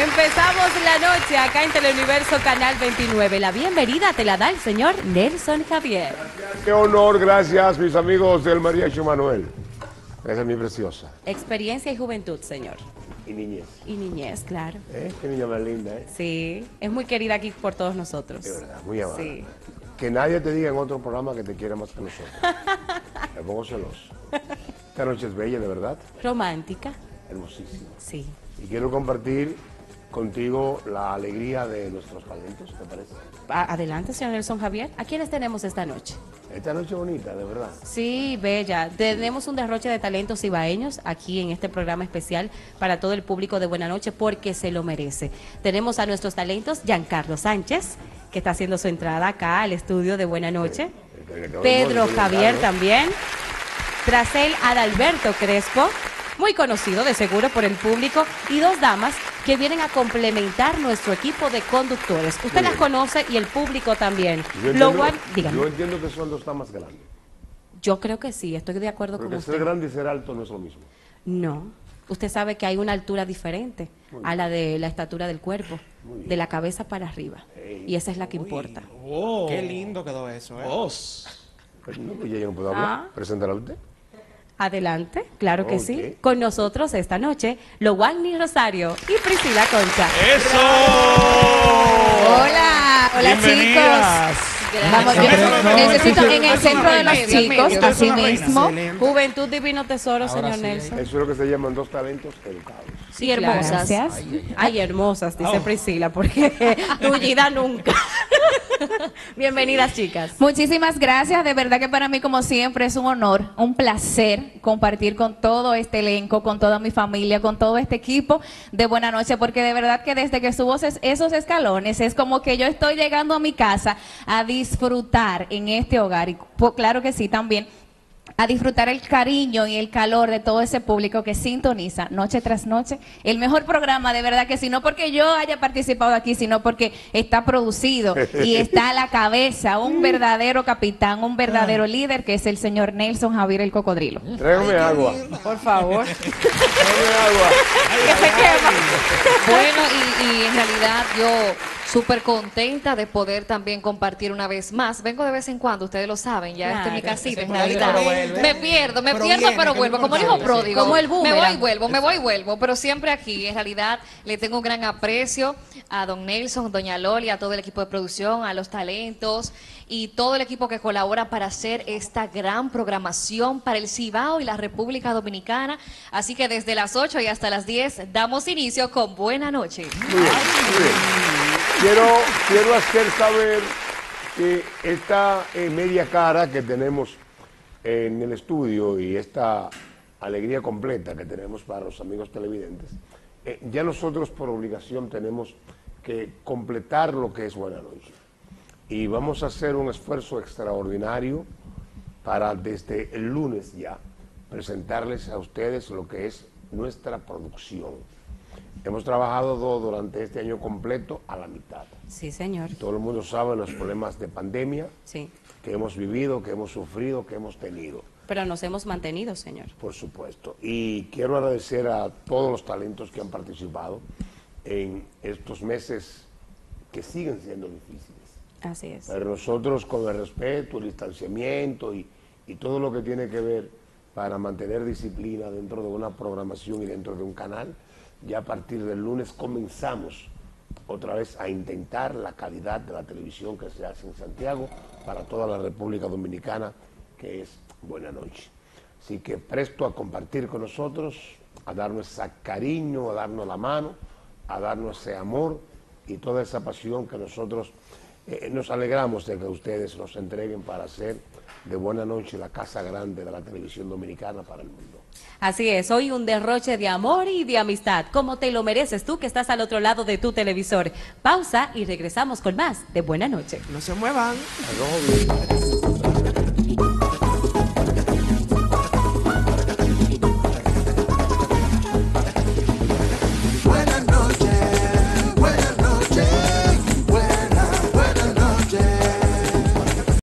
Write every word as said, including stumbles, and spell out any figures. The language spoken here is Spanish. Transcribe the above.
Empezamos la noche acá en Teleuniverso Canal veintinueve. La bienvenida te la da el señor Nelson Javier. Gracias, qué honor, gracias mis amigos del María Chu Manuel. Gracias, mi preciosa. Experiencia y juventud, señor. Y niñez. Y niñez, claro. ¿Eh? Qué niña más linda, ¿eh? Sí, es muy querida aquí por todos nosotros. De verdad, muy amable. Sí. Que nadie te diga en otro programa que te quiera más que nosotros. Me pongo celoso. Esta noche es bella, de verdad. Romántica. Hermosísima. Sí. Y quiero compartir contigo la alegría de nuestros talentos, ¿te parece? Adelante, señor Nelson Javier. ¿A quiénes tenemos esta noche? Esta noche bonita, de verdad. Sí, bella. Tenemos un derroche de talentos cibaeños aquí en este programa especial para todo el público de Buena Noche porque se lo merece. Tenemos a nuestros talentos Giancarlo Sánchez, que está haciendo su entrada acá al estudio de Buena Noche. Sí, el, el, el, Pedro el, el, el, Javier ¿no? también. Tras él, Adalberto Crespo, muy conocido de seguro por el público, y dos damas que vienen a complementar nuestro equipo de conductores. Usted sí, las conoce y el público también. Yo entiendo, Lo Wagner, yo entiendo que son dos damas grandes. Yo creo que sí, estoy de acuerdo Pero con usted. Ser grande y ser alto no es lo mismo. No, usted sabe que hay una altura diferente a la de la estatura del cuerpo, de la cabeza para arriba. Hey, y esa es la que uy, importa. Oh, qué lindo quedó eso, ¿eh? Oh. No, ya no puedo hablar. Ah. ¿Presentará usted? Adelante, claro que okay. sí. Con nosotros esta noche, Lo Wagner Rosario y Priscila Concha. ¡Eso! Hola, hola chicos. Vamos, yo no, necesito no, en el centro de los chicos, así mismo. Juventud Divino Tesoro, ahora señor sí, Nelson. Eso es lo que se llaman dos talentos educados. Sí, hermosas. Claro. Ay, ay, ay. ay, hermosas, dice oh. Priscila, porque tullida nunca. Bienvenidas, chicas. Muchísimas gracias, de verdad que para mí, como siempre, es un honor, un placer compartir con todo este elenco, con toda mi familia, con todo este equipo de Buena Noche, porque de verdad que desde que subo esos escalones, es como que yo estoy llegando a mi casa a disfrutar en este hogar y pues, claro que sí, también a disfrutar el cariño y el calor de todo ese público que sintoniza noche tras noche, el mejor programa, de verdad que sí, no porque yo haya participado aquí, sino porque está producido y está a la cabeza un verdadero capitán, un verdadero líder, que es el señor Nelson Javier El Cocodrilo. Tráigame agua. Por favor. Tráigame agua. Que se quema. Bueno, y, y en realidad yo súper contenta de poder también compartir una vez más. Vengo de vez en cuando, ustedes lo saben, ya claro, esta es mi casita, en realidad. Me pierdo, me pero pierdo, viene, pero vuelvo. Como dijo Pródigo, como el me voy y vuelvo, me voy y vuelvo. Pero siempre aquí, en realidad, le tengo un gran aprecio a don Nelson, doña Loli, a todo el equipo de producción, a los talentos y todo el equipo que colabora para hacer esta gran programación para el Cibao y la República Dominicana. Así que desde las ocho y hasta las diez damos inicio con Buena Noche. Muy bien, muy bien. Quiero, quiero hacer saber que esta eh, media cara que tenemos en el estudio y esta alegría completa que tenemos para los amigos televidentes, eh, ya nosotros por obligación tenemos que completar lo que es Buena Noche. Y vamos a hacer un esfuerzo extraordinario para desde el lunes ya presentarles a ustedes lo que es nuestra producción. Hemos trabajado dos durante este año completo a la mitad. Sí, señor. Todo el mundo sabe los problemas de pandemia sí. que hemos vivido, que hemos sufrido, que hemos tenido. Pero nos hemos mantenido, señor. Por supuesto. Y quiero agradecer a todos los talentos que han participado en estos meses que siguen siendo difíciles. Así es. Pero nosotros con el respeto, el distanciamiento y, y todo lo que tiene que ver para mantener disciplina dentro de una programación y dentro de un canal, ya a partir del lunes comenzamos otra vez a intentar la calidad de la televisión que se hace en Santiago para toda la República Dominicana, que es Buena Noche. Así que presto a compartir con nosotros, a darnos ese cariño, a darnos la mano, a darnos ese amor y toda esa pasión que nosotros eh, nos alegramos de que ustedes nos entreguen para hacer de Buena Noche la casa grande de la televisión dominicana para el mundo. Así es, hoy un derroche de amor y de amistad, como te lo mereces tú que estás al otro lado de tu televisor. Pausa y regresamos con más de Buena Noche. No se muevan.